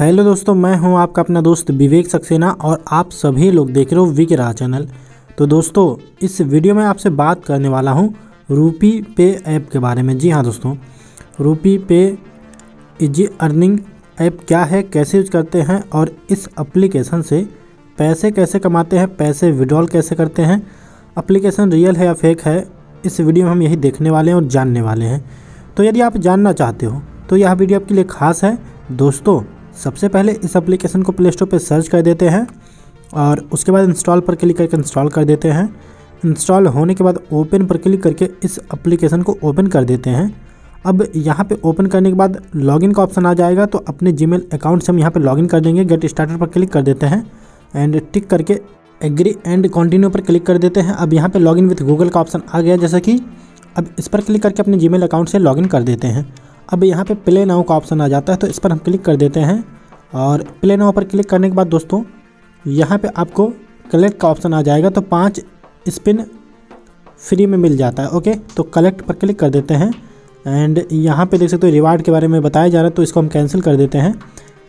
Hello दोस्तों, मैं हूं आपका अपना दोस्त विवेक सक्सेना और आप सभी लोग देख रहे हो वीके राजा चैनल। तो दोस्तों, इस वीडियो में आपसे बात करने वाला हूं रूपी पे ऐप के बारे में। जी हां दोस्तों, रूपी पे इजी अर्निंग ऐप क्या है, कैसे यूज करते हैं और इस एप्लीकेशन से पैसे कैसे कमाते हैं, पैसे विड्रॉल कैसे करते हैं, एप्लीकेशन रियल है या फेक है, इस वीडियो में हम यही देखने वाले हैं और जानने वाले हैं। तो यदि आप जानना चाहते हो तो यह वीडियो आपके लिए खास है। दोस्तों, सबसे पहले इस एप्लीकेशन को प्ले स्टोर पर सर्च कर देते हैं और उसके बाद इंस्टॉल पर क्लिक करके इंस्टॉल कर देते हैं। इंस्टॉल होने के बाद ओपन पर क्लिक करके इस एप्लीकेशन को ओपन कर देते हैं। अब यहाँ पे ओपन करने के बाद लॉगिन का ऑप्शन आ जाएगा, तो अपने जीमेल अकाउंट से हम यहाँ पे लॉगिन कर देंगे। गेट स्टार्टर पर क्लिक कर देते हैं एंड टिक करके एग्री एंड कंटिन्यू पर क्लिक कर देते हैं। अब यहाँ पर लॉगिन विथ गूगल का ऑप्शन आ गया जैसा कि, अब इस पर क्लिक करके अपने जीमेल अकाउंट से लॉगिन कर देते हैं। अब यहाँ पे प्ले नाउ का ऑप्शन आ जाता है, तो इस पर हम क्लिक कर देते हैं और प्ले नाउ पर क्लिक करने के बाद दोस्तों यहाँ पे आपको कलेक्ट का ऑप्शन आ जाएगा, तो 5 स्पिन फ्री में मिल जाता है। ओके, तो कलेक्ट पर क्लिक कर देते हैं एंड यहाँ पे देख सकते हो रिवार्ड के बारे में बताया जा रहा है, तो इसको हम कैंसिल कर देते हैं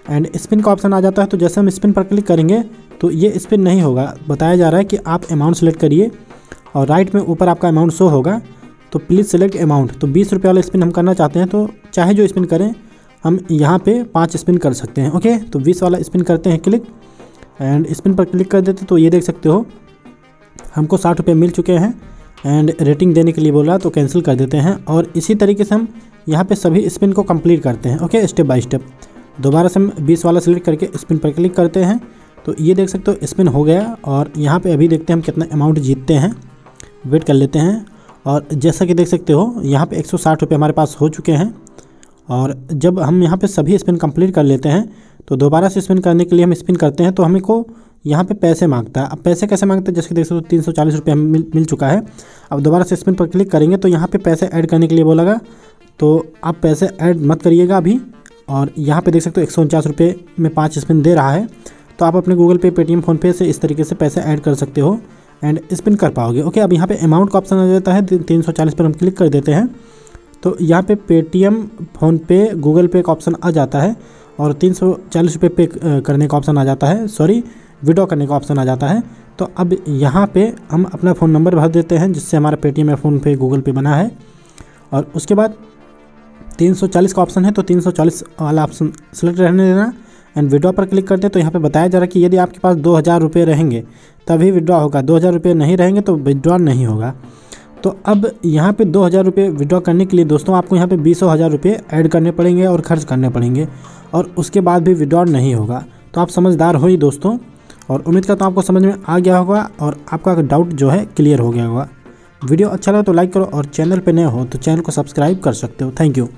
एंड स्पिन का ऑप्शन आ जाता है। तो जैसे हम स्पिन पर क्लिक करेंगे तो ये स्पिन नहीं होगा, बताया जा रहा है कि आप अमाउंट सेलेक्ट करिए और राइट में ऊपर आपका अमाउंट शो होगा, तो प्लीज़ सेलेक्ट अमाउंट। तो 20 रुपये वाला स्पिन हम करना चाहते हैं, तो चाहे जो स्पिन करें हम यहाँ पे 5 स्पिन कर सकते हैं। ओके, तो 20 वाला स्पिन करते हैं क्लिक एंड स्पिन पर क्लिक कर देते, तो ये देख सकते हो हमको 60 रुपये मिल चुके हैं एंड रेटिंग देने के लिए बोला, तो कैंसिल कर देते हैं। और इसी तरीके से हम यहाँ पे सभी स्पिन को कंप्लीट करते हैं। ओके, स्टेप बाय स्टेप दोबारा से हम 20 वाला सेलेक्ट करके स्पिन पर क्लिक करते हैं, तो ये देख सकते हो स्पिन हो गया। और यहाँ पर अभी देखते हैं हम कितना अमाउंट जीतते हैं, वेट कर लेते हैं। और जैसा कि देख सकते हो यहाँ पे 160 रुपये हमारे पास हो चुके हैं। और जब हम यहाँ पे सभी स्पिन कंप्लीट कर लेते हैं तो दोबारा से स्पिन करने के लिए हम स्पिन करते हैं, तो हमें को यहाँ पे पैसे मांगता है। अब पैसे कैसे मांगता है, जैसे कि देख सकते हो 340 रुपये मिल चुका है। अब दोबारा से स्पिन पर क्लिक करेंगे तो यहाँ पे पैसे ऐड करने के लिए बोलेगा, तो आप पैसे ऐड मत करिएगा अभी। और यहाँ पर देख सकते हो 149 रुपये में 5 स्पिन दे रहा है, तो आप अपने गूगल पे, पेटीएम, फ़ोनपे से इस तरीके से पैसे ऐड कर सकते हो एंड स्पिन कर पाओगे। ओके, अब यहाँ पे अमाउंट का ऑप्शन आ जाता है, 340 पर हम क्लिक कर देते हैं। तो यहाँ पे पेटीएम, फ़ोनपे, गूगल पे का ऑप्शन आ जाता है और 340 रुपये पे करने का ऑप्शन आ जाता है, सॉरी विड्रॉ करने का ऑप्शन आ जाता है। तो अब यहाँ पे हम अपना फ़ोन नंबर भर देते हैं जिससे हमारा पेटीएम या फ़ोनपे, गूगल पे बना है। और उसके बाद 340 का ऑप्शन है, तो 340 वाला ऑप्शन सेलेक्ट रहने देना एंड विड्रॉ पर क्लिक करते हैं। तो यहाँ पे बताया जा रहा है कि यदि आपके पास 2000 रुपये रहेंगे तभी विड्रॉ होगा, 2000 रुपये नहीं रहेंगे तो विड्रॉ नहीं होगा। तो अब यहाँ पे 2000 रुपये विड्रॉ करने के लिए दोस्तों आपको यहाँ पे 20-20,000 रुपये ऐड करने पड़ेंगे और खर्च करने पड़ेंगे, और उसके बाद भी विड्रॉ नहीं होगा। तो आप समझदार हो ही दोस्तों, और उम्मीद करता हूँ आपको समझ में आ गया होगा और आपका डाउट जो है क्लियर हो गया होगा। वीडियो अच्छा लगा तो लाइक करो और चैनल पर नए हो तो चैनल को सब्सक्राइब कर सकते हो। Thank you.